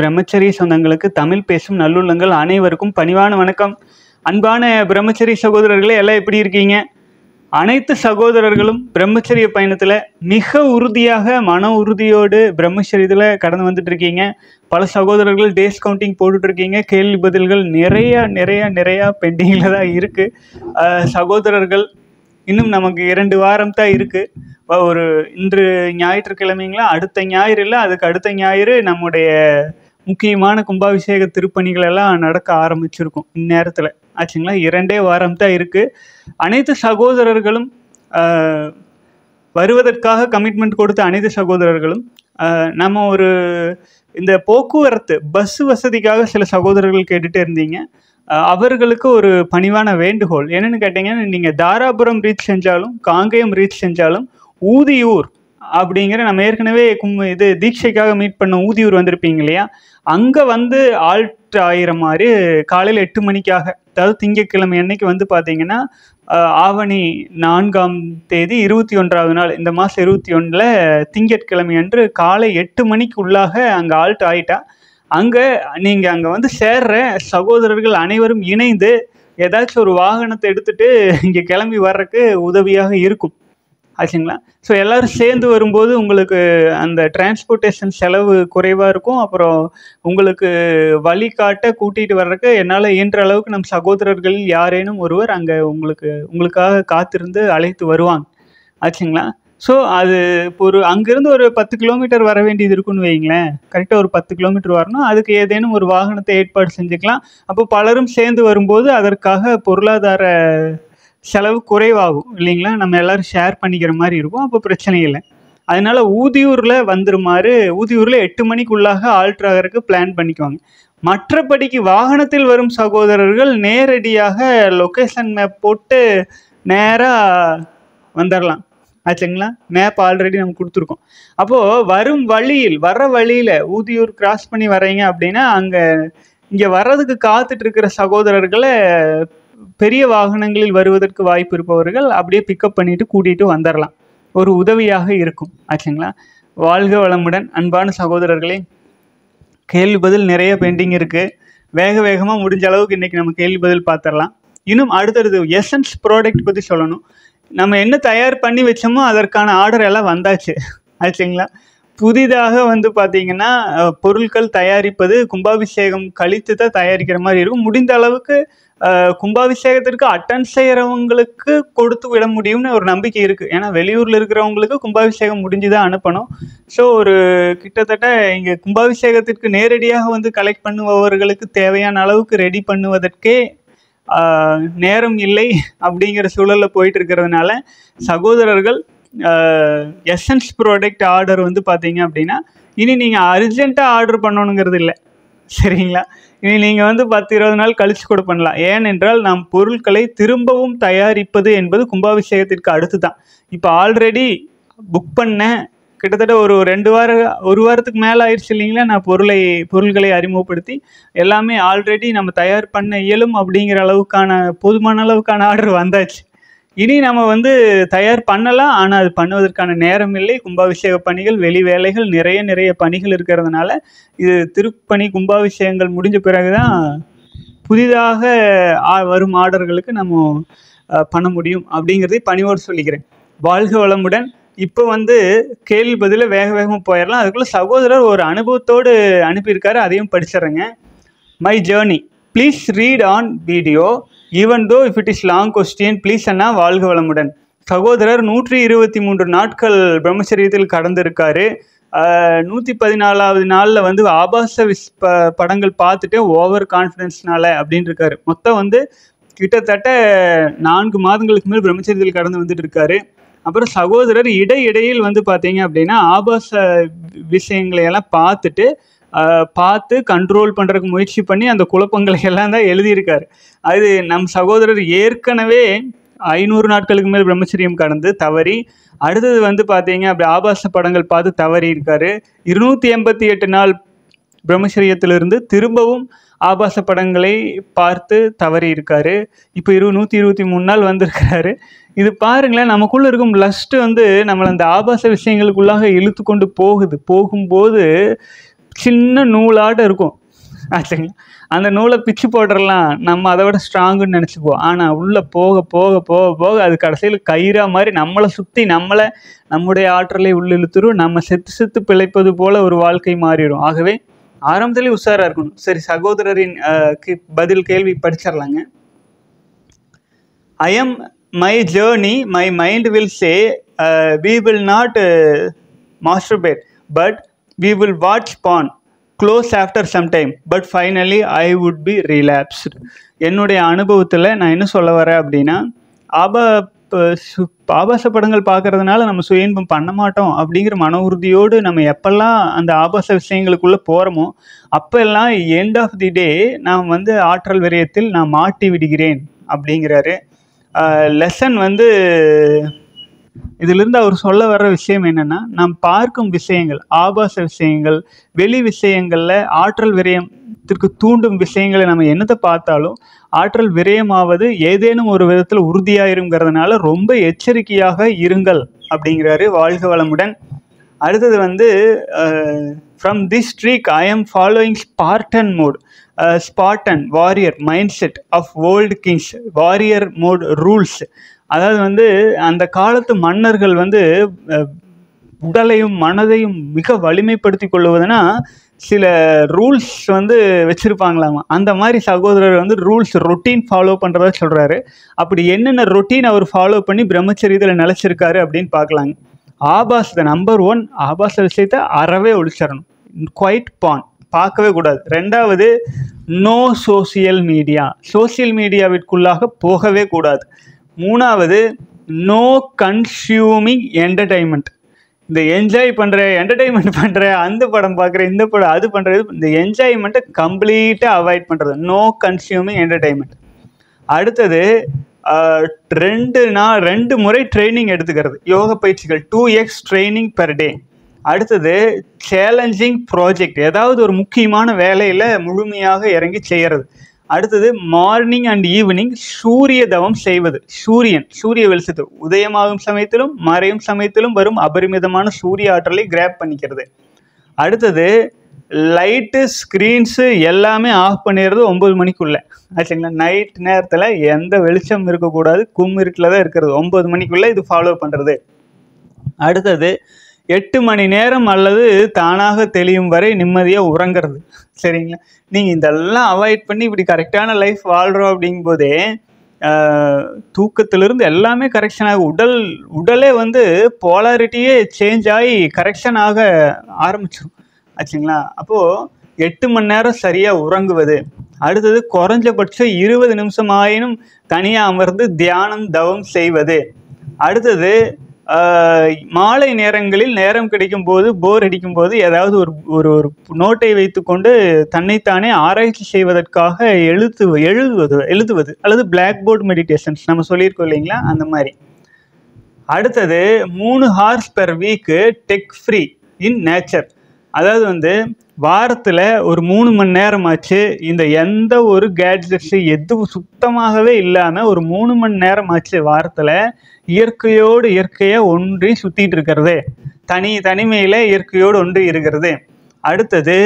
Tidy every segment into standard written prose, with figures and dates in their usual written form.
பிரம்மச்சரிய சொந்தங்களுக்கு தமிழ் பேசும் நல்லுள்ளங்கள் அனைவருக்கும் பணிவான வணக்கம். அன்பான பிரம்மச்சரி சகோதரர்களே, எல்லாம் எப்படி இருக்கீங்க? அனைத்து சகோதரர்களும் பிரம்மச்சரிய பயணத்தில் மிக உறுதியாக மன உறுதியோடு பிரம்மச்சரியத்தில் கடந்து வந்துட்டுருக்கீங்க. பல சகோதரர்கள் டேஸ் கவுண்டிங் போட்டுட்ருக்கீங்க. கேள்வி பதில்கள் நிறையா பெண்டிங்கில் தான் இருக்குது. சகோதரர்கள், இன்னும் நமக்கு 2 வாரம் தான் இருக்குது. ஒரு இன்று ஞாயிற்றுக்கிழமைங்களா, அடுத்த ஞாயிறு இல்லை அதுக்கு அடுத்த ஞாயிறு நம்முடைய முக்கியமான கும்பாபிஷேக திருப்பணிகளெல்லாம் நடக்க ஆரம்பிச்சிருக்கும். இந்நேரத்தில் ஆச்சுங்களா 2 வாரம் தான் இருக்குது. அனைத்து சகோதரர்களும் வருவதற்காக கமிட்மெண்ட் கொடுத்த அனைத்து சகோதரர்களும் நம்ம இந்த போக்குவரத்து பஸ் வசதிக்காக சில சகோதரர்கள் கேட்டுகிட்டே இருந்தீங்க. அவர்களுக்கு ஒரு பணிவான வேண்டுகோள் என்னென்னு கேட்டிங்கன்னா, நீங்கள் தாராபுரம் ரீச் செஞ்சாலும் காங்கேயம் ரீச் செஞ்சாலும் ஊதியூர் அப்படிங்கிற நம்ம ஏற்கனவே தீட்சைக்காக மீட் பண்ண ஊதியூர் வந்திருப்பீங்க இல்லையா, அங்கே வந்து ஆல்ட் ஆகிற மாதிரி காலையில் 8 மணிக்காக, அதாவது திங்கட்கிழமை அன்னைக்கு வந்து பார்த்தீங்கன்னா ஆவணி 4ஆம் தேதி 21வது நாள், இந்த மாதம் 21ல் திங்கட்கிழமை அன்று காலை 8 மணிக்கு உள்ளாக அங்கே ஆல்ட் ஆகிட்டா அங்கே வந்து சேர்ற சகோதரர்கள் அனைவரும் இணைந்து ஏதாச்சும் ஒரு வாகனத்தை எடுத்துகிட்டு இங்கே கிளம்பி வர்றதுக்கு உதவியாக இருக்கும் ஆச்சுங்களா. ஸோ எல்லோரும் சேர்ந்து வரும்போது உங்களுக்கு அந்த டிரான்ஸ்போர்ட்டேஷன் செலவு குறைவாக இருக்கும். அப்புறம் உங்களுக்கு வழிகாட்ட கூட்டிகிட்டு வர்றதுக்கு என்னால் இயன்ற அளவுக்கு நம் சகோதரர்கள் யாரேனும் ஒருவர் அங்கே உங்களுக்காக காத்திருந்து அழைத்து வருவாங்க ஆச்சுங்களா. ஸோ அது ஒரு அங்கேருந்து ஒரு 10 கிலோமீட்டர் வர வேண்டியது இருக்குன்னு வைங்களேன். கரெக்டாக ஒரு 10 கிலோமீட்டர் வரணும். அதுக்கு ஏதேனும் ஒரு வாகனத்தை ஏற்பாடு செஞ்சுக்கலாம். அப்போ பலரும் சேர்ந்து வரும்போது அதற்காக பொருளாதார செலவு குறைவாகும் இல்லைங்களா. நம்ம எல்லோரும் ஷேர் பண்ணிக்கிற மாதிரி இருக்கும். அப்போ பிரச்சனை இல்லை. அதனால் ஊதியூரில் வந்துருமாறு ஊதியூரில் 8 மணிக்குள்ளாக ஆல்ட்ராகருக்கு பிளான் பண்ணிக்குவாங்க. மற்றபடிக்கு வாகனத்தில் வரும் சகோதரர்கள் நேரடியாக லொக்கேஷன் மேப் போட்டு நேராக வந்துடலாம் ஆச்சுங்களா. மேப் ஆல்ரெடி நம்ம கொடுத்துருக்கோம். அப்போது வர வழியில் ஊதியூர் கிராஸ் பண்ணி வரீங்க அப்படின்னா இங்கே வர்றதுக்கு காத்துட்ருக்கிற சகோதரர்களை பெரிய வாகனங்களில் வருவதற்கு வாய்ப்பு இருப்பவர்கள் அப்படியே பிக்கப் பண்ணிட்டு கூட்டிகிட்டு வந்துடலாம். ஒரு உதவியாக இருக்கும் ஆச்சுங்களா. வாழ்க வளமுடன் அன்பான சகோதரர்களே. கேள்வி பதில் நிறைய பெண்டிங் இருக்குது. வேகமாக முடிஞ்ச அளவுக்கு இன்றைக்கி நம்ம கேள்வி பதில் பார்த்துடலாம். இன்னும் அடுத்தடுத்து எசன்ஸ் ப்ராடக்ட் பற்றி சொல்லணும். நம்ம என்ன தயார் பண்ணி வச்சோமோ அதற்கான ஆர்டர் எல்லாம் வந்தாச்சு ஆச்சுங்களா. புதிதாக வந்து பார்த்திங்கன்னா பொருட்கள் தயாரிப்பது கும்பாபிஷேகம் கழித்து தான் தயாரிக்கிற மாதிரி இருக்கும். முடிந்த அளவுக்கு கும்பாபிஷேகத்திற்கு அட்டன் செய்கிறவங்களுக்கு கொடுத்து விட முடியும்னு ஒரு நம்பிக்கை இருக்குது. ஏன்னா வெளியூரில் இருக்கிறவங்களுக்கு கும்பாபிஷேகம் முடிஞ்சு தான் அனுப்பணும். ஸோ ஒரு கிட்டத்தட்ட இங்கே கும்பாபிஷேகத்திற்கு நேரடியாக வந்து கலெக்ட் பண்ணுபவர்களுக்கு தேவையான அளவுக்கு ரெடி பண்ணுவதற்கே நேரம் இல்லை அப்படிங்கிற சூழலில் போயிட்டுருக்கிறதுனால சகோதரர்கள் எசன்ஸ் ப்ராடக்ட் ஆர்டர் வந்து பார்த்தீங்க அப்படின்னா இனி நீங்கள் அர்ஜெண்ட்டாக ஆர்டர் பண்ணணுங்கிறது இல்லை சரிங்களா. இனி நீங்கள் வந்து 10-20 நாள் கழிச்சு கூட பண்ணலாம். ஏனென்றால் நாம் பொருட்களை திரும்பவும் தயாரிப்பது என்பது கும்பாபிஷேகத்திற்கு அடுத்து தான். இப்போ ஆல்ரெடி புக் பண்ண கிட்டத்தட்ட ஒரு வாரத்துக்கு மேலே ஆயிடுச்சு இல்லைங்களா. நான் பொருள்களை அறிமுகப்படுத்தி எல்லாமே ஆல்ரெடி நம்ம தயார் பண்ண இயலும் அப்படிங்கிற அளவுக்கான போதுமான அளவுக்கான ஆர்டர் வந்தாச்சு. இனி நம்ம வந்து தயார் பண்ணலாம். ஆனால் அது பண்ணுவதற்கான நேரம் இல்லை. கும்பாபிஷேக பணிகள், வெளி வேலைகள், நிறைய பணிகள் இருக்கிறதுனால இது திருப்பணி கும்பாபிஷேகங்கள் முடிஞ்ச பிறகு தான் புதிதாக வரும் ஆர்டர்களுக்கு நம்ம பண்ண முடியும் அப்படிங்கிறதை பணிவோடு சொல்லிக்கிறேன். வாழ்க வளமுடன். இப்போ வந்து கேள்வி பதில் வேகமாக போயிடலாம். அதுக்குள்ளே சகோதரர் ஒரு அனுபவத்தோடு அனுப்பியிருக்காரு, அதையும் படிச்சிடுறேங்க. My journey please read on video even though if it is long question please அண்ணா. வாழ்க வளமுடன். சகோதரர் 123 நாட்கள் பிரம்மச்சரியத்தில் கடந்திருக்காரு. 114வது நாளில் வந்து ஆபாச படங்கள் பார்த்துட்டு ஓவர் கான்ஃபிடென்ஸ்னால அப்படின்னு இருக்காரு. மொத்தம் வந்து கிட்டத்தட்ட 4 மாதங்களுக்கு மேல் பிரம்மச்சரியத்தில் கடந்து வந்துட்டு இருக்காரு. அப்புறம் சகோதரர் இடையில் வந்து பார்த்தீங்க அப்படின்னா ஆபாச விஷயங்களையெல்லாம் பார்த்து கண்ட்ரோல் பண்ணுறதுக்கு முயற்சி பண்ணி அந்த குழப்பங்களை எல்லாம் தான் எழுதியிருக்காரு. அது நம் சகோதரர் ஏற்கனவே 500 நாட்களுக்கு மேல் பிரம்மச்சரியம் கடந்து தவறி, அடுத்தது வந்து பார்த்தீங்க அப்படி ஆபாச படங்கள் பார்த்து தவறி இருக்காரு. 288 நாள் பிரம்மச்சரியத்திலிருந்து திரும்பவும் ஆபாச படங்களை பார்த்து தவறி இருக்காரு. இப்போ 123 நாள் வந்திருக்கிறாரு. இது பாருங்களேன், நமக்குள்ளே இருக்கும் லஸ்ட்டு வந்து நம்மளை அந்த ஆபாச விஷயங்களுக்குள்ளாக இழுத்து கொண்டு போகுது. போகும்போது சின்ன நூலாட்ட இருக்கும் ஆச்சுங்களா. அந்த நூலை பிச்சு போட்டுடலாம், நம்ம அதை விட ஸ்ட்ராங்குன்னு நினச்சிக்குவோம். ஆனால் உள்ளே போக போக போக போக அது கடைசியில் கயிறா மாதிரி நம்மளை சுற்றி நம்மளை நம்முடைய ஆற்றலை உள்ளே இழுத்துரும். நம்ம செத்து செத்து பிழைப்பது போல் ஒரு வாழ்க்கை மாறிடும். ஆகவே ஆரம்பத்திலே உஷாராக இருக்கணும். சரி, சகோதரரின் பதில் கேள்வி படிச்சிடலாங்க. I am my journey, my mind will say we will not masturbate, but we will watch porn close after some time, but finally I would be relapsed. என்னுடைய அனுபவத்தில் நான் என்ன சொல்ல வரேன் அப்படின்னா, ஆபாச படங்கள் பார்க்கறதுனால நம்ம சுய இன்பம் பண்ண மாட்டோம் அப்படிங்கிற மன உறுதியோடு நம்ம எப்பெல்லாம் அந்த ஆபாச விஷயங்களுக்குள்ளே போகிறோமோ அப்போல்லாம் எண்ட் ஆஃப் தி டே நான் வந்து ஆற்றல் விரயத்தில் நான் மாட்டி விடுகிறேன் அப்படிங்கிறாரு. லெசன் வந்து இதிலிருந்து அவர் சொல்ல வர்ற விஷயம் என்னென்னா, நாம் பார்க்கும் விஷயங்கள், ஆபாச விஷயங்கள், வெளி விஷயங்களில் ஆற்றல் விரயத்திற்கு தூண்டும் விஷயங்களை நம்ம என்னத்தை பார்த்தாலும் ஆற்றல் விரயமாவது ஏதேனும் ஒரு விதத்தில் உறுதியாயிருங்கிறதுனால ரொம்ப எச்சரிக்கையாக இருங்கள் அப்படிங்கிறாரு. வாழ்க வளமுடன். அடுத்தது வந்து from this ட்ரீக் I am following Spartan mode, Spartan warrior mind set of old kings, warrior mode rules. அதாவது வந்து அந்த காலத்து மன்னர்கள் வந்து உடலையும் மனதையும் மிக வலிமைப்படுத்தி கொள்வதுன்னா சில ரூல்ஸ் வந்து வச்சுருப்பாங்களாமா. அந்த மாதிரி சகோதரர் வந்து ரூல்ஸ் ரொட்டீன் ஃபாலோ பண்ணுறதா சொல்கிறாரு. அப்படி என்னென்ன ரொட்டீன் அவர் ஃபாலோ பண்ணி பிரம்மச்சரியத்தில் நிலச்சிருக்காரு அப்படின்னு பார்க்கலாங்க. ஆபாசத்தை நம்பர் 1, ஆபாச விஷயத்தை அறவே ஒழிச்சிடணும், குவைட் பான் பார்க்கவே கூடாது. 2வது, நோ சோசியல் மீடியா, சோசியல் மீடியாவிற்குள்ளாக போகவே கூடாது. 3வது, நோ கன்சியூமிங் என்டர்டைன்மெண்ட். இந்த என்ஜாய் பண்ணுற, என்டர்டைன்மெண்ட் பண்ணுற, அந்த படம் பார்க்குற, இந்த படம் அது பண்ணுறது, இந்த என்ஜாய்மெண்ட்டை கம்ப்ளீட்டாக அவாய்ட் பண்ணுறது, நோ கன்சியூமிங் என்டர்டைன்மெண்ட். அடுத்தது 2 முறை ட்ரைனிங் எடுத்துக்கிறது, யோக பயிற்சிகள், 2x ட்ரைனிங் பெர் டே. அடுத்தது சேலஞ்சிங் ப்ராஜெக்ட், ஏதாவது ஒரு முக்கியமான வேலையில் முழுமையாக இறங்கி செய்கிறது. அடுத்தது மார்னிங் அண்ட் ஈவினிங் சூரிய தவம் செய்வது, சூரிய வெளிச்சத்தை உதயமாகும் சமயத்திலும் மறையும் சமயத்திலும் வரும் அபரிமிதமான சூரிய ஆற்றலை கிராப் பண்ணிக்கிறது. அடுத்தது லைட்டு, ஸ்க்ரீன்ஸு எல்லாமே ஆஃப் பண்ணிடுறது 9 மணிக்குள்ளே ஆச்சுங்களா. நைட் நேரத்தில் எந்த வெளிச்சம் இருக்கக்கூடாது, கும்மிருட்டில் தான் இருக்கிறது, 9 மணிக்குள்ளே இது ஃபாலோ பண்ணுறது. அடுத்தது 8 மணி நேரம் அல்லது தானாக தெளியும் வரை நிம்மதியாக உறங்கிறது. சரிங்களா, நீங்கள் இதெல்லாம் அவாய்ட் பண்ணி இப்படி கரெக்டான லைஃப் வாழ்கிறோம் அப்படிங்கும்போதே தூக்கத்திலிருந்து எல்லாமே கரெக்ஷன் ஆக உடலே வந்து போலாரிட்டியே சேஞ்ச் ஆகி கரெக்ஷன் ஆக ஆரம்பிச்சிடும் ஆச்சுங்களா. அப்போது 8 மணி நேரம் சரியாக உறங்குவது. அடுத்தது குறைஞ்சபட்சம் 20 நிமிஷம் ஆயினும் தனியாக அமர்ந்து தியானம் தவம் செய்வது. அடுத்தது மாலை நேரங்களில் நேரம் கிடைக்கும் போது, போர் அடிக்கும் போது ஏதாவது ஒரு நோட்டை வைத்துக்கொண்டு தன்னைத்தானே ஆராய்ச்சி செய்வதற்காக எழுதுவது அல்லது பிளாக் போர்டு மெடிடேஷன்ஸ் நம்ம சொல்லியிருக்கோம் இல்லைங்களா, அந்த மாதிரி. அடுத்தது 3 hours per week tech free in nature, அதாவது வந்து வாரத்தில் ஒரு 3 மணி நேரமாச்சு இந்த எந்த ஒரு கேட்ஜெட்ஸு எதுவும் சுத்தமாகவே இல்லாமல் ஒரு 3 மணி நேரமாச்சு வாரத்தில் இயற்கையோடு இயற்கையாக ஒன்றி சுற்றிட்டு இருக்கிறது, தனிமையில் இயற்கையோடு ஒன்றி இருக்கிறது. அடுத்தது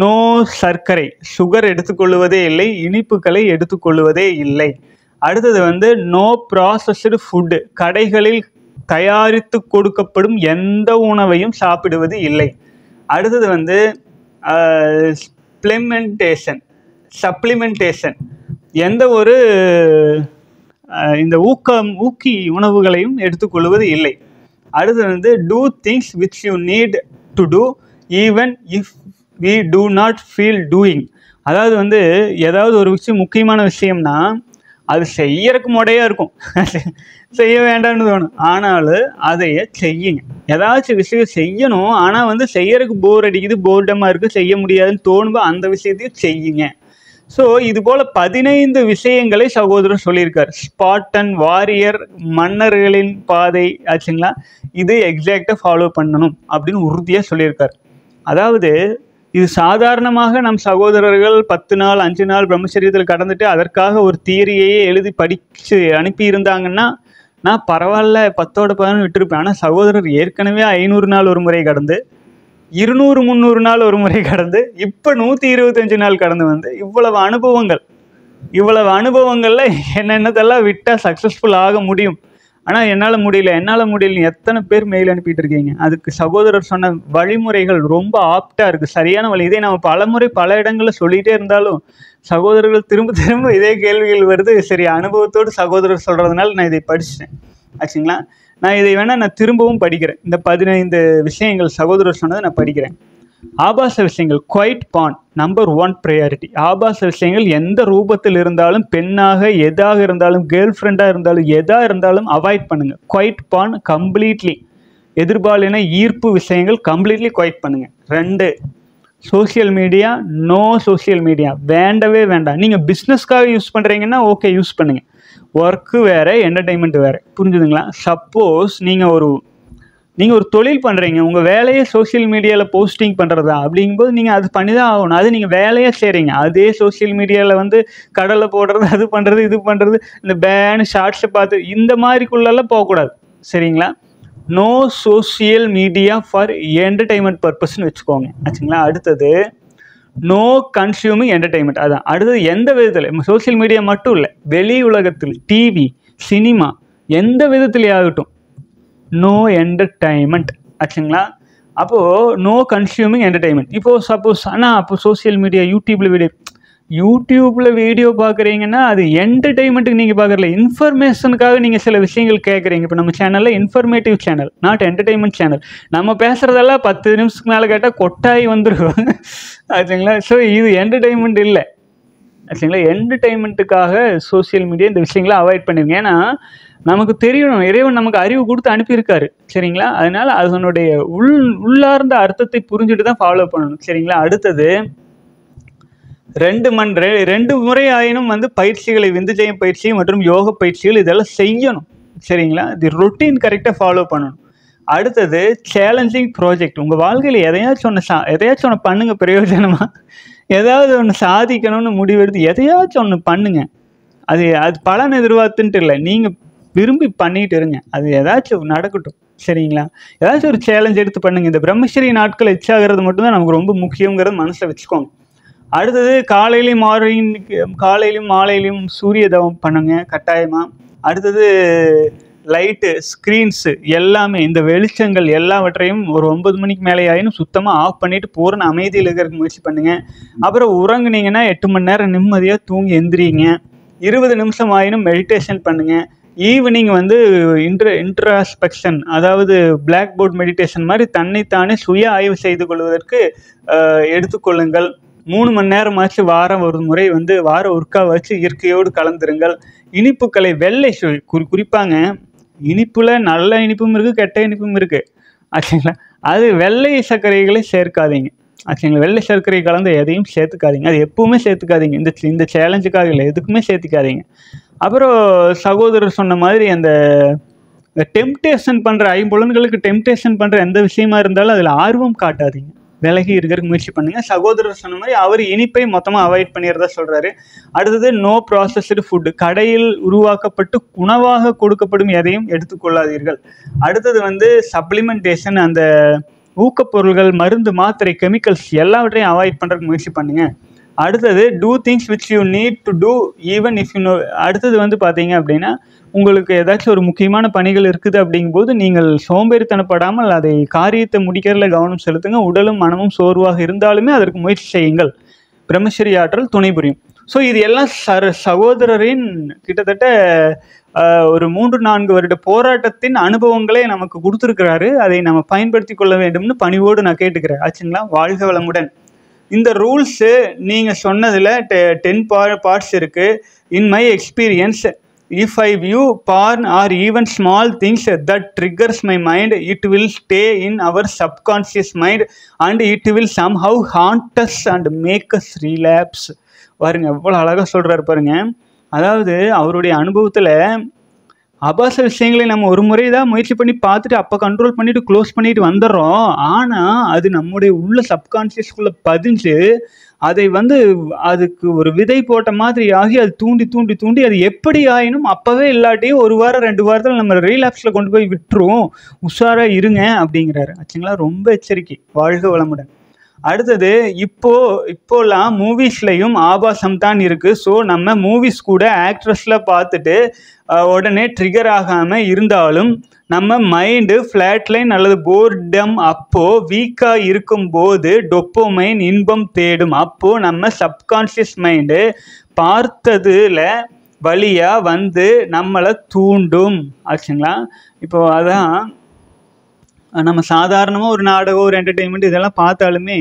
நோ சர்க்கரை, சுகர் எடுத்துக்கொள்வதே இல்லை, இனிப்புகளை எடுத்துக்கொள்வதே இல்லை. அடுத்தது வந்து நோ ப்ராசஸ்டு ஃபுட்டு, கடைகளில் தயாரித்து கொடுக்கப்படும் எந்த உணவையும் சாப்பிடுவது இல்லை. அடுத்தது வந்து சப்ளிமெண்டேஷன், எந்த ஒரு இந்த ஊக்கி உணவுகளையும் எடுத்துக்கொள்வது இல்லை. அடுத்தது வந்து do things which you need to do even if we do not feel doing, அதாவது வந்து ஏதாவது ஒரு விஷயம் முக்கியமான விஷயம்னா அது செய்யறதுக்கு முறையாக இருக்கும், செய்ய வேண்டாம்னு தோணும், ஆனாலும் அதையே செய்யுங்க. ஏதாச்சும் விஷயம் செய்யணும், ஆனால் வந்து செய்யறதுக்கு போர் அடிக்குது, போர்டமாக இருக்குது, செய்ய முடியாதுன்னு தோணும்போது அந்த விஷயத்தையும் செய்யுங்க. ஸோ இது போல் 15 விஷயங்களை சகோதரர் சொல்லியிருக்கார். ஸ்பார்டன் வாரியர் மன்னர்களின் பாதை ஆச்சுங்களா, இது எக்ஸாக்டாக ஃபாலோ பண்ணணும் அப்படின்னு உறுதியாக சொல்லியிருக்கார். அதாவது இது சாதாரணமாக நம் சகோதரர்கள் 10 நாள் 5 நாள் பிரம்மச்சரியத்தில் கடந்துட்டு அதற்காக ஒரு தியரியையே எழுதி படித்து அனுப்பியிருந்தாங்கன்னா நான் பரவாயில்ல 10/11 விட்டுருப்பேன். ஆனால் சகோதரர் ஏற்கனவே 500 நாள் ஒரு முறை கடந்து 200-300 நாள் ஒரு முறை கடந்து இப்போ 125 நாள் கடந்து வந்து இவ்வளவு அனுபவங்களில் என்னென்னதெல்லாம் விட்டால் சக்ஸஸ்ஃபுல் ஆக முடியும், ஆனால் என்னால் முடியல எத்தனை பேர் மெயில் அனுப்பிட்டு இருக்கீங்க. அதுக்கு சகோதரர் சொன்ன வழிமுறைகள் ரொம்ப ஆப்டாக இருக்குது, சரியான வழி. இதே நம்ம பலமுறை பல இடங்களில் சொல்லிகிட்டே இருந்தாலும் சகோதரர்கள் திரும்ப இதே கேள்விகள் வருது. சரி, அனுபவத்தோடு சகோதரர் சொல்கிறதுனால நான் இதை படிச்சிட்டேன் ஆச்சுங்களா. நான் இதை வேணால் நான் திரும்பவும் படிக்கிறேன். இந்த 15 விஷயங்கள் சகோதரர் சொன்னதை நான் படிக்கிறேன். ஆபாச விஷயங்கள் குவைட் பான் நம்பர் 1 ப்ரையாரிட்டி. ஆபாச விஷயங்கள் எந்த ரூபத்தில் இருந்தாலும், பெண்ணாக எதாக இருந்தாலும், கேர்ள் ஃப்ரெண்டாக இருந்தாலும், எதாக இருந்தாலும் அவாய்ட் பண்ணுங்கள். Quit porn completely. எதிர்பாலின ஈர்ப்பு விஷயங்கள் கம்ப்ளீட்லி குவைட் பண்ணுங்கள். 2 social media. No social media, வேண்டவே வேண்டாம். நீங்கள் பிஸ்னஸ்க்காக யூஸ் பண்ணுறீங்கன்னா ஓகே, யூஸ் பண்ணுங்கள். ஒர்க்கு வேறு, என்டர்டெயின்மெண்ட் வேறு, புரிஞ்சுதுங்களா. சப்போஸ் நீங்கள் ஒரு தொழில் பண்ணுறீங்க, உங்கள் வேலையை சோசியல் மீடியாவில் போஸ்டிங் பண்ணுறதா அப்படிங்கும்போது நீங்கள் அது பண்ணி தான் ஆகணும். அது நீங்கள் வேலையாக செய்கிறீங்க. அதே சோசியல் மீடியாவில் வந்து கடலை போடுறது, அது பண்ணுறது, இது பண்ணுறது, இந்த பேனு ஷார்ட்ஸை பார்த்து இந்த மாதிரிக்குள்ளெல்லாம் போகக்கூடாது, சரிங்களா. No social media for entertainment பர்பஸ்ன்னு வச்சுக்கோங்க ஆச்சுங்களா. அடுத்தது நோ கன்சியூமிங் என்டர்டெயின்மெண்ட். அதான் அடுத்தது. எந்த விதத்தில் சோசியல் மீடியா மட்டும் இல்லை, வெளி உலகத்தில் டிவி, சினிமா எந்த விதத்துலேயே ஆகட்டும் நோ என்டர்டைன்மெண்ட் ஆச்சுங்களா. அப்போது நோ கன்சியூமிங் என்டர்டைன்மெண்ட். இப்போது சப்போஸ் அப்போ சோசியல் மீடியா யூடியூப்பில் வீடியோ பார்க்குறீங்கன்னா அது என்டர்டைன்மெண்ட்டுக்கு நீங்கள் பார்க்குறல, இன்ஃபர்மேஷனுக்காக நீங்கள் சில விஷயங்கள் கேட்குறீங்க. இப்போ நம்ம சேனலில் informative channel, not entertainment channel. நம்ம பேசுகிறதெல்லாம் 10 நிமிஷத்துக்கு மேலே கேட்டால் கொட்டாய் வந்துருக்கும் ஆச்சுங்களா. ஸோ இது என்டர்டைன்மெண்ட் இல்லை ஆச்சுங்களா. என்டர்டைன்மெண்ட்டுக்காக சோசியல் மீடியா இந்த விஷயங்களை அவாய்ட் பண்ணிடுங்க. ஏன்னா நமக்கு தெரியணும், இறைவன் நமக்கு அறிவு கொடுத்து அனுப்பியிருக்காரு, சரிங்களா. அதனால் அதனுடைய உள்ளார்ந்த அர்த்தத்தை புரிஞ்சுட்டு தான் ஃபாலோ பண்ணணும், சரிங்களா. அடுத்தது 2 முறை ஆயினும் வந்து பயிற்சிகளை, விந்துஜயம் பயிற்சி மற்றும் யோக பயிற்சிகள் இதெல்லாம் செய்யணும், சரிங்களா. தி ரொட்டீன் கரெக்டாக ஃபாலோ பண்ணணும். அடுத்தது சேலஞ்சிங் ப்ராஜெக்ட். உங்கள் வாழ்க்கையில் எதையாச்சும் ஒன்று பண்ணுங்கள், பிரயோஜனமாக ஏதாவது ஒன்று சாதிக்கணும்னு முடிவெடுத்து எதையாச்சும் ஒன்று பண்ணுங்கள். அது பலன் எதிர்பார்த்துன்ட்டு இல்லை, நீங்கள் விரும்பி பண்ணிகிட்டு இருங்க, அது ஏதாச்சும் நடக்கட்டும், சரிங்களா. ஏதாச்சும் ஒரு சேலஞ்ச் எடுத்து பண்ணுங்கள். இந்த பிரம்மச்சரிய நாட்கள் எச்சாகிறது மட்டும்தான் நமக்கு ரொம்ப முக்கியங்கிறது மனசில் வச்சுக்கோங்க. அடுத்தது காலையிலையும் மாலையிலையும் சூரிய தவம் பண்ணுங்கள் கட்டாயமாக. அடுத்தது லைட்டு, ஸ்க்ரீன்ஸு எல்லாமே, இந்த வெளிச்சங்கள் எல்லாவற்றையும் ஒரு 9 மணிக்கு மேலே ஆயினும் சுத்தமாக ஆஃப் பண்ணிவிட்டு பூரண அமைதியில் இருக்கிறதுக்கு முயற்சி பண்ணுங்கள். அப்புறம் உறங்குனீங்கன்னா 8 மணி நேரம் நிம்மதியாக தூங்கி எந்திரிங்க. 20 நிமிஷம் ஆயினும் மெடிடேஷன் பண்ணுங்கள். ஈவினிங் வந்து இன்ட்ராஸ்பெக்ஷன், அதாவது பிளாக் போர்ட் மெடிடேஷன் மாதிரி தன்னைத்தானே சுய ஆய்வு செய்து கொள்வதற்கு எடுத்துக்கொள்ளுங்கள். 3 மணி நேரமாச்சு வாரம் ஒரு முறை வந்து வார ஒர்க்காவாச்சு இயற்கையோடு கலந்துருங்கள். இனிப்புக்களை வெள்ளை குறிப்பாங்க, இனிப்பில் நல்ல இனிப்பும் இருக்குது, கெட்ட இனிப்பும் இருக்குது ஆச்சுங்களா. அது வெள்ளை சர்க்கரைகளை சேர்க்காதீங்க ஆச்சுங்களா. வெள்ளை சர்க்கரை கலந்து எதையும் சேர்த்துக்காதீங்க, அது எப்பவுமே சேர்த்துக்காதீங்க. இந்த சேலஞ்சுக்காக இல்லை, எதுக்குமே சேர்த்துக்காதீங்க. அப்புறம் சகோதரர் சொன்ன மாதிரி அந்த டெம்ப்டேஷன் பண்ணுற ஐம்புலன்களுக்கு டெம்ப்டேஷன் பண்ணுற எந்த விஷயமா இருந்தாலும் அதில் ஆர்வம் காட்டாதீங்க, விலகி இருக்கிறதுக்கு முயற்சி பண்ணுங்கள். சகோதரர் சொன்ன மாதிரி அவர் இனிப்பை மொத்தமாக அவாய்ட் பண்ணிடுறதா சொல்கிறாரு. அடுத்தது நோ ப்ராசஸ்டு ஃபுட்டு, கடையில் உருவாக்கப்பட்டு உணவாக கொடுக்கப்படும் எதையும் எடுத்துக்கொள்ளாதீர்கள். அடுத்தது வந்து சப்ளிமெண்டேஷன், அந்த ஊக்கப்பொருள்கள், மருந்து, மாத்திரை, கெமிக்கல்ஸ் எல்லாவற்றையும் அவாய்ட் பண்ணுறதுக்கு முயற்சி பண்ணுங்கள். அடுத்தது two things which you need to do even if you know. அடுத்தது வந்து பார்த்தீங்க அப்படின்னா உங்களுக்கு ஏதாச்சும் ஒரு முக்கியமான பணிகள் இருக்குது அப்படிங்கும்போது நீங்கள் சோம்பேறித்தனப்படாமல் அதை காரியத்தை முடிக்கிறதுல கவனம் செலுத்துங்க. உடலும் மனமும் சோர்வாக இருந்தாலுமே அதற்கு முயற்சி செய்யுங்கள், பிரம்மச்சரிய ஆற்றல் துணை புரியும். ஸோ இது எல்லாம் சகோதரரின் கிட்டத்தட்ட ஒரு 3-4 வருட போராட்டத்தின் அனுபவங்களே நமக்கு கொடுத்துருக்கிறாரு. அதை நம்ம பயன்படுத்தி கொள்ள வேண்டும்னு பணிவோடு நான் கேட்டுக்கிறேன் ஆச்சுங்களா. வாழ்க வளமுடன். இந்த ரூல்ஸு நீங்கள் சொன்னதில் 10 பார்ட்ஸ் இருக்குது. In my experience if I view porn or even small things that triggers my mind it will stay in our subconscious mind and it will somehow ஹாண்டஸ் and make us relapse. பாருங்க எவ்வளோ அழகாக சொல்கிறாரு பாருங்க. அதாவது அவருடைய அனுபவத்தில் அபாச விஷயங்களை நம்ம ஒரு முறை தான் முயற்சி பண்ணி பார்த்துட்டு அப்போ கண்ட்ரோல் பண்ணிவிட்டு க்ளோஸ் பண்ணிவிட்டு வந்துடுறோம். ஆனால் அது நம்முடைய உள்ள சப்கான்ஷியஸ்குள்ளே பதிஞ்சு அதை வந்து அதுக்கு ஒரு விதை போட்ட மாதிரி ஆகி அது தூண்டி தூண்டி தூண்டி அது எப்படி ஆயினும் அப்போவே இல்லாட்டியும் ஒரு வாரம் 2 வாரத்தில் நம்ம ரீலாப்ஸில் கொண்டு போய் விட்டுருவோம். உஷாராக இருங்க அப்படிங்கிறாரு. ஆச்சுங்களா, ரொம்ப எச்சரிக்கை. வாழ்க வளமுடன். அடுத்தது, இப்போலாம் மூவிஸ்லையும் ஆபாசம் தான் இருக்குது. ஸோ நம்ம மூவிஸ் கூட ஆக்ட்ரஸில் பார்த்துட்டு உடனே ட்ரிகர் ஆகாமல் இருந்தாலும் நம்ம மைண்டு ஃப்ளாட்லைன் அல்லது போர்டம் அப்போது வீக்காக இருக்கும்போது டொப்போமைன் இன்பம் தேடும். அப்போது நம்ம சப்கான்ஷியஸ் மைண்டு பார்த்ததில் வழியாக வந்து நம்மளை தூண்டும். ஆச்சுங்களா, இப்போது அதான் நம்ம சாதாரணமாக ஒரு நாடகம், ஒரு என்டர்டெயின்மெண்ட் இதெல்லாம் பார்த்தாலுமே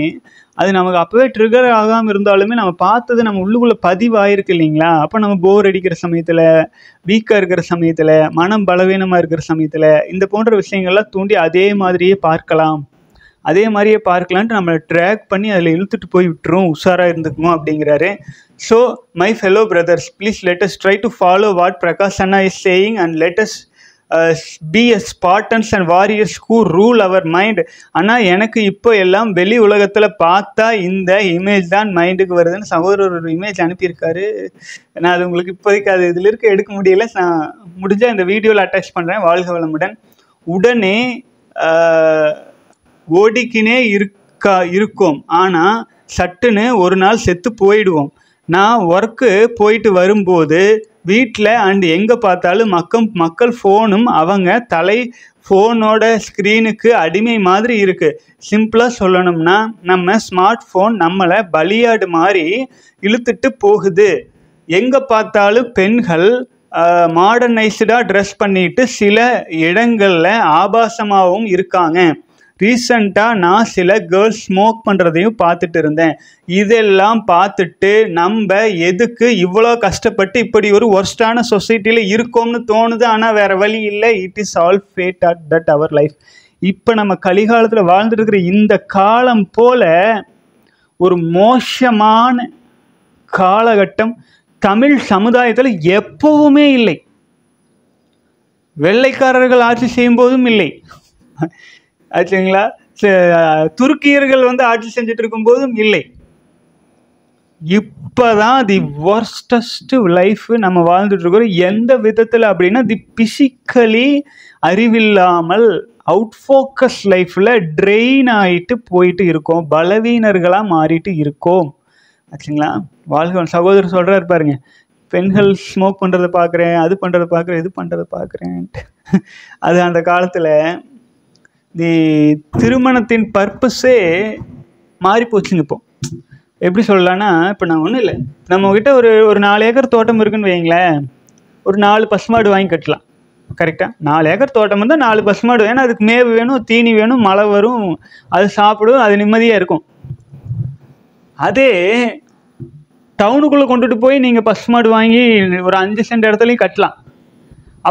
அது நமக்கு அப்போவே ட்ரிகர் ஆகாமல் இருந்தாலுமே நம்ம பார்த்தது நம்ம உள்ளுக்குள்ளே பதிவாயிருக்கு இல்லைங்களா. அப்போ நம்ம போர் அடிக்கிற சமயத்தில், வீக்காக இருக்கிற சமயத்தில், மனம் பலவீனமாக இருக்கிற சமயத்தில் இந்த போன்ற விஷயங்கள்லாம் தூண்டி அதே மாதிரியே பார்க்கலான்ட்டு நம்மளை ட்ராக் பண்ணி அதில் இழுத்துட்டு போய் விட்டுரும். உஷாராக இருந்துக்குமோ அப்படிங்கிறாரு. So my fellow brothers, please let's try to follow what Prakash அண்ணா is saying and let's be a Spartans and warriors who rule our mind. ஆனால் எனக்கு இப்போ எல்லாம் வெளி உலகத்தில் பார்த்தா இந்த இமேஜ் தான் மைண்டுக்கு வருதுன்னு சகோதரர் ஒரு இமேஜ் அனுப்பியிருக்காரு. நான் அது உங்களுக்கு இப்போதைக்கு அது இதில் இருக்க எடுக்க முடியலை. நான் முடிஞ்சால் இந்த வீடியோவில் அட்டாச் பண்ணுறேன். வாழ்க வளமுடன். உடனே ஓடிக்கினே இருக்கோம், ஆனால் சட்டுன்னு ஒரு நாள் செத்து போயிடுவோம். நான் ஒர்க்கு போயிட்டு வரும்போது வீட்டில் அண்டு எங்கே பார்த்தாலும் மக்கள் ஃபோனும் அவங்க ஃபோனோட ஸ்க்ரீனுக்கு அடிமை மாதிரி இருக்குது. சிம்பிளாக சொல்லணும்னா நம்ம ஸ்மார்ட் ஃபோன் நம்மளை பலியாடு மாதிரி இழுத்துட்டு போகுது. எங்கே பார்த்தாலும் பெண்கள் மாடர்னைஸ்டாக ட்ரெஸ் பண்ணிட்டு சில இடங்களில் ஆபாசமாகவும் இருக்காங்க. ரீசண்டாக நான் சில கேர்ள்ஸ் ஸ்மோக் பண்ணுறதையும் பார்த்துட்டு இருந்தேன். இதெல்லாம் பார்த்துட்டு நம்ம எதுக்கு இவ்வளோ கஷ்டப்பட்டு இப்படி ஒரு ஒர்ஸ்டான சொசைட்டியில் இருக்கோம்னு தோணுது. ஆனால் வேறு வழி இல்லை. It is all fate at that our life. இப்போ நம்ம கலிகாலத்தில் வாழ்ந்துருக்கிற இந்த காலம் போல ஒரு மோசமான காலகட்டம் தமிழ் சமுதாயத்தில் எப்போவுமே இல்லை. வெள்ளைக்காரர்கள் ஆட்சி செய்யும் போதும் இல்லை. ஆச்சுங்களா, துருக்கியர்கள் வந்து ஆட்சி செஞ்சுட்டு இருக்கும் போதும் இல்லை. இப்போதான் தி வர்ஸ்டஸ்ட் லைஃப் நம்ம வாழ்ந்துட்டு இருக்கிறோம். எந்த விதத்தில் அப்படின்னா, தி பிசிக்கலி அறிவில்லாமல் அவுட் ஃபோக்கஸ் லைஃப்பில் ட்ரெயின் ஆகிட்டு போயிட்டு இருக்கோம். பலவீனர்களாக மாறிட்டு இருக்கோம். ஆச்சுங்களா, வாழ்க. சகோதரர் சொல்கிறாரு பாருங்க, பெண்கள் ஸ்மோக் பண்ணுறதை பார்க்குறேன், அது பண்ணுறதை பார்க்குறேன், இது பண்ணுறதை பார்க்குறேன்ட்டு. அது அந்த காலத்தில் திருமணத்தின் பர்பஸே மாறி போச்சுங்க. இப்போ எப்படி சொல்லலான்னா, இப்போ நான் ஒன்றும் இல்லை, நம்மக்கிட்ட ஒரு 4 ஏக்கர் தோட்டம் இருக்குன்னு வைங்களேன். ஒரு 4 பசுமாடு வாங்கி கட்டலாம். கரெக்டாக 4 ஏக்கர் தோட்டம் இருந்தால் 4 பசுமாடு வேணும். அதுக்கு மேவு வேணும், தீனி வேணும், மழை வரும், அது சாப்பிடும், அது நிம்மதியாக இருக்கும். அதே டவுனுக்குள்ளே கொண்டுட்டு போய் நீங்கள் பசுமாடு வாங்கி ஒரு 5 சென்ட் இடத்துலையும் கட்டலாம்.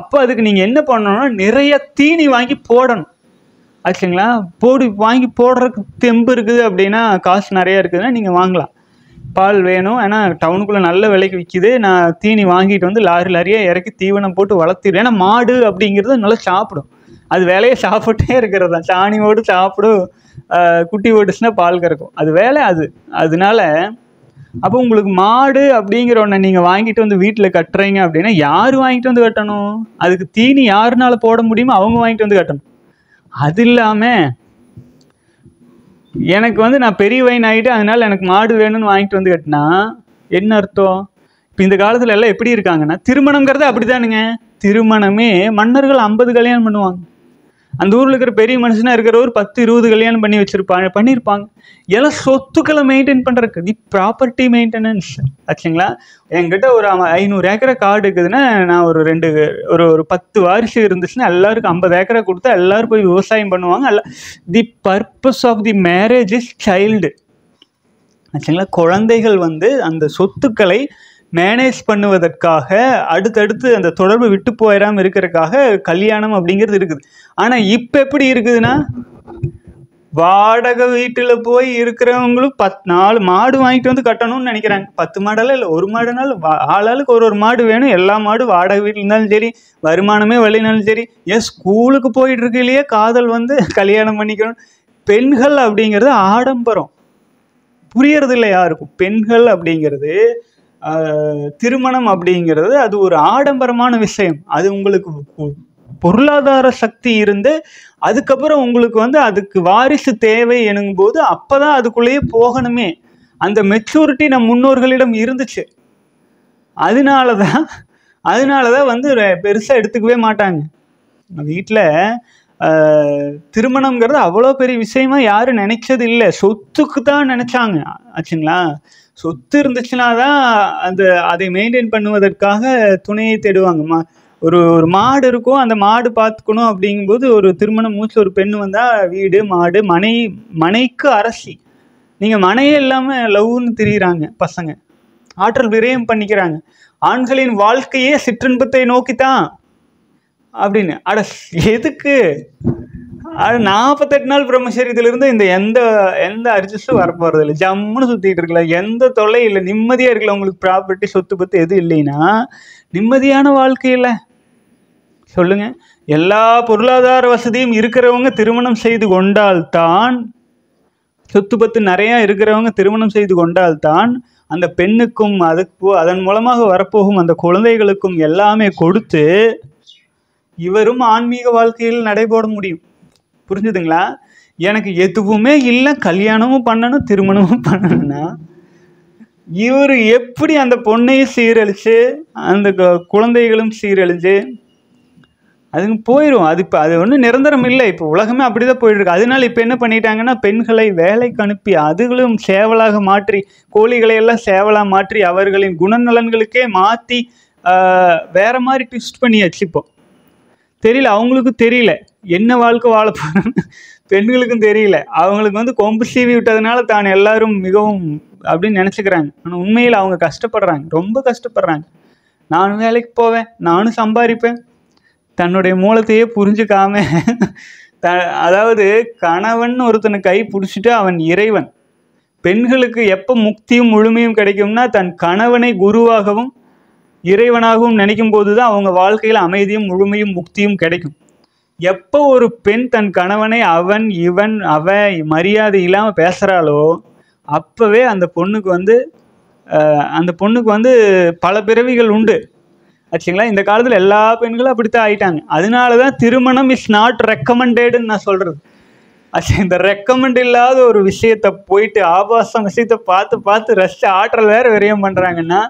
அப்போ அதுக்கு நீங்கள் என்ன பண்ணணும்னா நிறைய தீனி வாங்கி போடணும். ஆச்சுங்களா, வாங்கி போடுறதுக்கு தெம்பு இருக்குது அப்படின்னா, காசு நிறையா இருக்குதுன்னா நீங்கள் வாங்கலாம். பால் வேணும், ஏன்னா டவுனுக்குள்ளே நல்ல விலைக்கு விற்கிது. நான் தீனி வாங்கிட்டு வந்து லாரியாக இறக்கி தீவனம் போட்டு வளர்த்திடுவேன். ஏன்னா மாடு அப்படிங்கிறது நல்லா சாப்பிடும். அது வேலையை சாப்பிட்டே இருக்கிறது தான். சாணி ஓடு சாப்பிடும், குட்டி ஓடுச்சுன்னா பால் கறக்கும். அது வேலை. அதனால அப்போ உங்களுக்கு மாடு அப்படிங்கிற ஒன்றை நீங்கள் வாங்கிட்டு வந்து வீட்டில் கட்டுறீங்க அப்படின்னா யார் வாங்கிட்டு வந்து கட்டணும்? அதுக்கு தீனி யாருனால போட முடியுமோ அவங்க வாங்கிட்டு வந்து கட்டணும். அது இல்லாமல் எனக்கு வந்து நான் பெரிய வயன் ஆகிட்டு அதனால் எனக்கு மாடு வேணும்னு வாங்கிட்டு வந்து கட்டினா என்ன அர்த்தம்? இப்போ இந்த காலத்தில் எல்லாம் எப்படி இருக்காங்கன்னா, திருமணங்கிறது அப்படி தானுங்க. திருமணமே மன்னர்கள் 50 கல்யாணம் பண்ணுவாங்க. அந்த ஊரில் இருக்கிற பெரிய மனுஷனாக இருக்கிற ஒரு 10-20 கல்யாணம் பண்ணியிருப்பாங்க. எல்லாம் சொத்துக்களை மெயின்டைன் பண்ணுறதுக்கு தி ப்ராப்பர்ட்டி மெயின்டெனன்ஸ். ஆச்சுங்களா, என்கிட்ட ஒரு 500 ஏக்கரை காடு இருக்குதுன்னா நான் ஒரு 10 வாரிசு இருந்துச்சுன்னா எல்லாருக்கும் 50 ஏக்கரை கொடுத்தா எல்லோரும் போய் விவசாயம் பண்ணுவாங்க. The purpose of the marriage is child. ஆச்சுங்களா, குழந்தைகள் வந்து அந்த சொத்துக்களை மேனேஜ் பண்ணுவதற்காக அடுத்தடுத்து அந்த தொடர்பு விட்டு போயிடாமல் இருக்கிறதுக்காக கல்யாணம் அப்படிங்கிறது இருக்குது. ஆனால் இப்போ எப்படி இருக்குதுன்னா, வாடகை வீட்டில் போய் இருக்கிறவங்களும் 4 மாடு வாங்கிட்டு வந்து கட்டணும்னு நினைக்கிறாங்க. 10 மாடெல்லாம் இல்லை, 1 மாடுனாலும் ஆளாளுக்கு ஒரு மாடு வேணும். எல்லா மாடும் வாடகை வீட்டில் இருந்தாலும் சரி, வருமானமே வழினாலும் சரி, ஏன் ஸ்கூலுக்கு போயிட்டு இருக்கையிலேயே காதல் வந்து கல்யாணம் பண்ணிக்கணும். பெண்கள் அப்படிங்கிறது ஆடம்பரம், புரியறது இல்லை யாருக்கும். பெண்கள் அப்படிங்கிறது, திருமணம் அப்படிங்கிறது அது ஒரு ஆடம்பரமான விஷயம். அது உங்களுக்கு பொருளாதார சக்தி இருந்து அதுக்கப்புறம் உங்களுக்கு அதுக்கு வாரிசு தேவை எனும்போது அப்போ தான் அதுக்குள்ளேயே போகணுமே. அந்த மெச்சூரிட்டி நம் முன்னோர்களிடம் இருந்துச்சு. அதனால தான் பெருசாக எடுத்துக்கவே மாட்டாங்க. வீட்டில் திருமணங்கிறது அவ்வளோ பெரிய விஷயமா யாரும் நினைச்சது இல்லை. சொத்துக்கு தான் நினச்சாங்க ஆச்சுங்களா. சொத்து இருந்துச்சுன்னா தான் அதை மெயின்டைன் பண்ணுவதற்காக துணையை தேடுவாங்கம்மா. ஒரு மாடு இருக்கும், அந்த மாடு பார்த்துக்கணும் அப்படிங்கும்போது ஒரு திருமணம் மூச்சு ஒரு பெண் வந்தால் வீடு, மாடு, மனைக்கு அரசி. நீங்கள் மனையே இல்லாமல் லவ்னு திரிகிறாங்க பசங்க, ஆற்றல் விரயம் பண்ணிக்கிறாங்க. ஆண்களின் வாழ்க்கையே சிற்றின்பத்தை நோக்கித்தான் அப்படின்னு. எதுக்கு 48 நாள் பிரம்மச்சரியத்திலிருந்து இந்த எந்த எந்த அரிஜிஸும் வரப்போகிறது இல்லை. ஜம்முன்னு சுற்றிட்டு இருக்கல, எந்த தொல்லை இல்லை, நிம்மதியாக இருக்கல. உங்களுக்கு ப்ராப்பர்ட்டி, சொத்து பத்து எது இல்லைன்னா நிம்மதியான வாழ்க்கையில் சொல்லுங்கள். எல்லா பொருளாதார வசதியும் இருக்கிறவங்க திருமணம் செய்து கொண்டால்தான், சொத்து பத்து நிறையா இருக்கிறவங்க திருமணம் செய்து கொண்டால்தான் அந்த பெண்ணுக்கும் அதன் மூலமாக வரப்போகும் அந்த குழந்தைகளுக்கும் எல்லாமே கொடுத்து இவரும் ஆன்மீக வாழ்க்கையில் நடைபோட முடியும். புரிஞ்சுதுங்களா? எனக்கு எதுவுமே இல்லை, கல்யாணமும் பண்ணணும் திருமணமும் பண்ணணும்னா இவர் எப்படி அந்த பொண்ணையும் சீரழிச்சு அந்த குழந்தைகளும் சீரழிஞ்சு அதுங்க போயிடும். அது இப்போ அது ஒன்றும் நிரந்தரம் இல்லை. இப்போ உலகமே அப்படி தான் போயிட்டுருக்கு. அதனால இப்போ என்ன பண்ணிட்டாங்கன்னா பெண்களை வேலைக்கு அனுப்பி அதுகளும் சேவலாக மாற்றி, கோழிகளையெல்லாம் சேவலாக மாற்றி அவர்களின் குணநலன்களுக்கே மாற்றி வேறு மாதிரி ட்விஸ்ட் பண்ணியாச்சு. இப்போ தெரியல, அவங்களுக்கும் தெரியல என்ன வாழ்க்கை வாழ போகிறேன்னு, பெண்களுக்கும் தெரியல. அவங்களுக்கு கொம்பு சீவி விட்டதுனால தான் எல்லாரும் மிகவும் அப்படின்னு நினச்சிக்கிறாங்க. ஆனால் உண்மையில் அவங்க கஷ்டப்படுறாங்க, ரொம்ப கஷ்டப்படுறாங்க. நானும் வேலைக்கு போவேன், நானும் சம்பாதிப்பேன், தன்னுடைய மூலத்தையே புரிஞ்சுக்காம அதாவது கணவன் ஒருத்தனை கை பிடிச்சிட்டு அவன் இறைவன். பெண்களுக்கு எப்போ முக்தியும் முழுமையும் கிடைக்கும்னா தன் கணவனை குருவாகவும் இறைவனாகவும் நினைக்கும் போது தான் அவங்க வாழ்க்கையில் அமைதியும் முழுமையும் முக்தியும் கிடைக்கும். எப்போ ஒரு பெண் தன் கணவனை அவன் இவன் அவ மரியாதை இல்லாமல் பேசுகிறாளோ அப்போவே அந்த பொண்ணுக்கு பல பிறவிகள் உண்டு ஆச்சுங்களா. இந்த காலத்தில் எல்லா பெண்களும் அப்படித்தான் ஆயிட்டாங்க. அதனால தான் திருமணம் இஸ் நாட் ரெக்கமெண்டடுன்னு நான் சொல்கிறது. ஆச்சு, இந்த ரெக்கமெண்ட் இல்லாத ஒரு விஷயத்தை போயிட்டு ஆபாசம் விஷயத்தை பார்த்து ரசித்து ஆற்றல் வேறு விரயம் பண்ணுறாங்கன்னா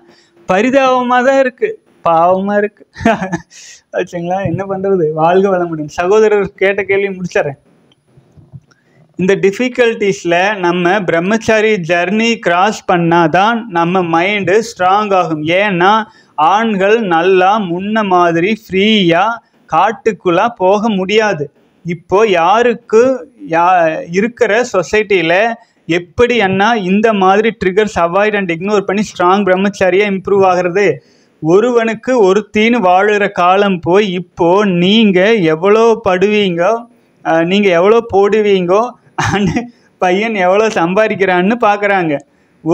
பரிதாபமாக தான் இருக்குது, பாவமாக இருக்குது ஆச்சுங்களா. என்ன பண்ணுறது? வாழ்க வளமுடன். சகோதரர் கேட்ட கேள்வி முடிச்சிடறேன். இந்த டிஃபிகல்ட்டிஸில் நம்ம பிரம்மச்சாரி ஜர்னி கிராஸ் பண்ணாதான் நம்ம மைண்டு ஸ்ட்ராங் ஆகும். ஏன்னா ஆண்கள் நல்லா முன்ன மாதிரி ஃப்ரீயாக காட்டுக்குள்ளே போக முடியாது. இப்போது இருக்கிற சொசைட்டியில் எப்படி அண்ணா இந்த மாதிரி ட்ரிகர்ஸ் அவாய்ட் அண்ட் இக்னோர் பண்ணி ஸ்ட்ராங் பிரம்மச்சாரியாக இம்ப்ரூவ் ஆகிறது? ஒருவனுக்கு ஒருத்தின்னு வாழுகிற காலம் போய் இப்போது நீங்கள் எவ்வளோ படுவீங்கோ, நீங்கள் எவ்வளோ போடுவீங்கோ, பையன் எவ்வளோ சம்பாதிக்கிறான்னு பார்க்குறாங்க.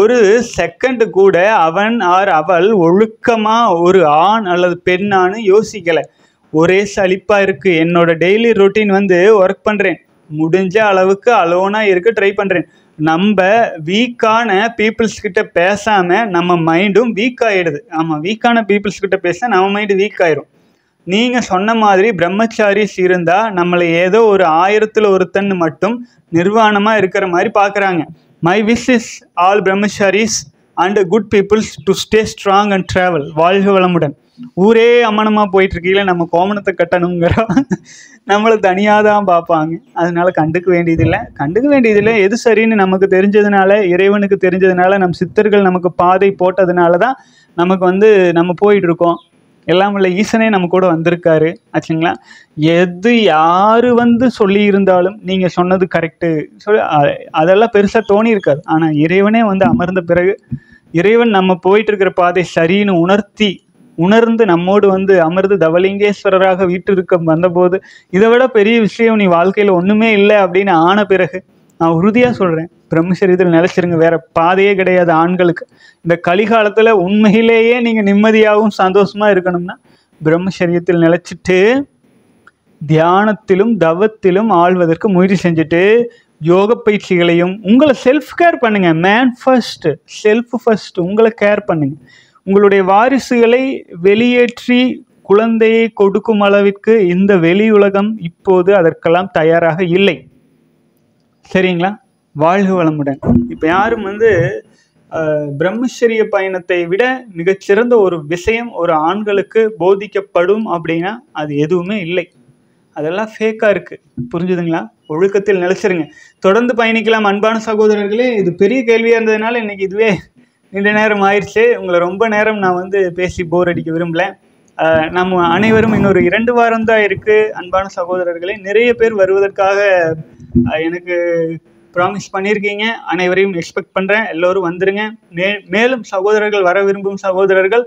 ஒரு செகண்டு கூட அவன் ஆர் அவள் ஒழுக்கமாக ஒரு ஆண் அல்லது பெண்ணான்னு யோசிக்கலை. ஒரே சலிப்பாக இருக்குது, என்னோடய டெய்லி ரொட்டீன் ஒர்க் பண்ணுறேன், முடிஞ்ச அளவுக்கு அலோனாக இருக்க ட்ரை பண்ணுறேன். நம்ம வீக்கான பீப்புள்ஸ்கிட்ட பேசாமல் நம்ம மைண்டும் வீக் ஆகிடுது. ஆமாம், வீக்கான பீப்புள்ஸ்கிட்ட பேச நம்ம மைண்டு வீக் ஆகிடும். நீங்கள் சொன்ன மாதிரி பிரம்மச்சாரிஸ் இருந்தால் நம்மளை ஏதோ 1000ல் 1 மட்டும் நிர்வாணமாக இருக்கிற மாதிரி பார்க்குறாங்க. My wish is all brahmacharis and good peoples to stay strong and travel. வாழ்க வளமுடன். ஊரே அமனமாக போயிட்டுருக்கீங்களே, நம்ம கோமணத்தை கட்டணுங்கிறோம், நம்மளை தனியாக தான் பார்ப்பாங்க. அதனால் கண்டுக்க வேண்டியதில்லை. எது சரின்னு நமக்கு தெரிஞ்சதுனால, இறைவனுக்கு தெரிஞ்சதுனால, நம் சித்தர்கள் நமக்கு பாதை போட்டதுனால தான் நமக்கு நம்ம போயிட்டுருக்கோம். எல்லாமல்ல ஈசனே நம்ம கூட வந்திருக்காரு ஆச்சுங்களா. எது யார் சொல்லியிருந்தாலும் நீங்கள் சொன்னது கரெக்டு சொல்லி அதெல்லாம் பெருசாக தோணியிருக்காது. ஆனால் இறைவனே அமர்ந்த பிறகு இறைவன் நம்ம போயிட்டுருக்கிற பாதை சரின்னு உணர்ந்து நம்மோடு அமர்ந்து தவலிங்கேஸ்வரராக வீட்டிற்கு வந்தபோது இதை விட பெரிய விஷயம் நீ வாழ்க்கையில் ஒன்றுமே இல்லை அப்படின்னு ஆன பிறகு நான் உறுதியாக சொல்கிறேன், பிரம்மச்சரியத்தில் நிலைச்சிருங்க. வேறு பாதையே கிடையாது ஆண்களுக்கு. இந்த கலிகாலத்தில் உண்மையிலேயே நீங்கள் நிம்மதியாகவும் சந்தோஷமாக இருக்கணும்னா பிரம்மச்சரியத்தில் நிலைச்சிட்டு தியானத்திலும் தவத்திலும் ஆழ்வதற்கு முயற்சி செஞ்சுட்டு யோக பயிற்சிகளையும் உங்களை செல்ஃப் கேர் பண்ணுங்கள். மேன் ஃபர்ஸ்ட், செல்ஃப் ஃபர்ஸ்ட், உங்களை கேர் பண்ணுங்கள். உங்களுடைய வாரிசுகளை வெளியேற்றி குழந்தையை கொடுக்கும் அளவிற்கு இந்த வெளியுலகம் இப்போது அதற்கெல்லாம் தயாராக இல்லை. சரிங்களா? வாழ்க வளமுடன். இப்போ யாரும் வந்து பிரம்மச்சரிய பயணத்தை விட மிகச்சிறந்த ஒரு விஷயம் ஒரு ஆண்களுக்கு போதிக்கப்படும் அப்படின்னா அது எதுவுமே இல்லை. அதெல்லாம் ஃபேக்காக இருக்குது. புரிஞ்சுதுங்களா? ஒழுக்கத்தில் நிலைச்சிருங்க. தொடர்ந்து பயணிக்கலாம் அன்பான சகோதரர்களே. இது பெரிய கேள்வியாக இருந்ததுனால இன்றைக்கி இதுவே நீண்ட நேரம் ஆயிடுச்சு. உங்களை ரொம்ப நேரம் நான் வந்து பேசி போர் அடிக்க விரும்பலை. நம்ம அனைவரும் இன்னொரு 2 வாரம்தான் இருக்குது அன்பான சகோதரர்களே. நிறைய பேர் வருவதற்காக எனக்கு ப்ராமிஸ் பண்ணியிருக்கீங்க. அனைவரையும் எக்ஸ்பெக்ட் பண்ணுறேன். எல்லோரும் வந்துடுங்க. மேலும் சகோதரர்கள், வர விரும்பும் சகோதரர்கள்,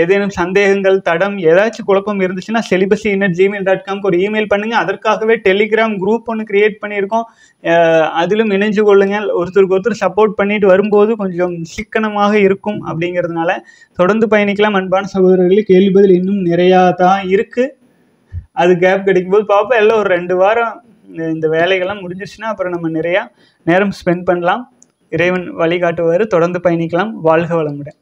ஏதேனும் சந்தேகங்கள், தடம், ஏதாச்சும் குழப்பம் இருந்துச்சுன்னா celibacy@gmail.com ஒரு இமெயில் பண்ணுங்கள். அதற்காகவே டெலிகிராம் குரூப் ஒன்று க்ரியேட் பண்ணியிருக்கோம். அதிலும் இணைஞ்சு கொள்ளுங்கள். ஒருத்தருக்கு ஒருத்தர் சப்போர்ட் பண்ணிட்டு வரும்போது கொஞ்சம் சிக்கனமாக இருக்கும். அப்படிங்கிறதுனால தொடர்ந்து பயணிக்கலாம் அன்பான சகோதரர்களுக்கு. கேள்வி பதில் இன்னும் நிறையா தான் இருக்குது. அது கேப் கிடைக்கும்போது பார்ப்போம். எல்லாம் ஒரு 2 வாரம் இந்த வேலைகள்லாம் முடிஞ்சிச்சுன்னா அப்புறம் நம்ம நிறையா நேரம் ஸ்பெண்ட் பண்ணலாம். இறைவன் வழிகாட்டுவார். தொடர்ந்து பயணிக்கலாம். வாழ்க வளமுடன்.